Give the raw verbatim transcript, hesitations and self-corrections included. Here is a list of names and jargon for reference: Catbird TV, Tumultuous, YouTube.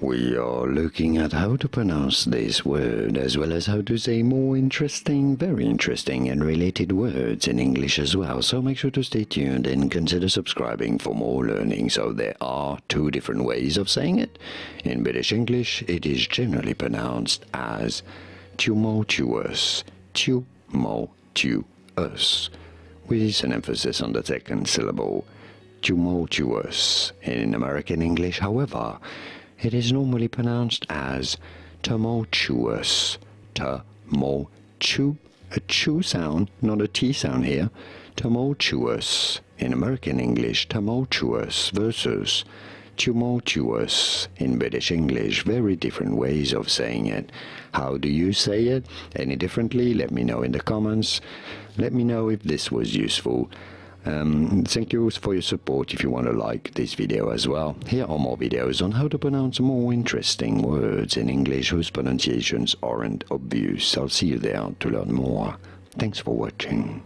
We are looking at how to pronounce this word, as well as how to say more interesting, very interesting and related words in English as well, so make sure to stay tuned and consider subscribing for more learning. So there are two different ways of saying it. In British English, it is generally pronounced as tumultuous, tumultuous, with an emphasis on the second syllable, tumultuous. In American English, however, it is normally pronounced as tumultuous, tumultu, a chu sound, not a t sound here, tumultuous. In American English, tumultuous versus tumultuous. In British English, very different ways of saying it. How do you say it? Any differently? Let me know in the comments. Let me know if this was useful. Um, thank you for your support. If you want to like this video as well, here are more videos on how to pronounce more interesting words in English whose pronunciations aren't obvious. I'll see you there to learn more. Thanks for watching.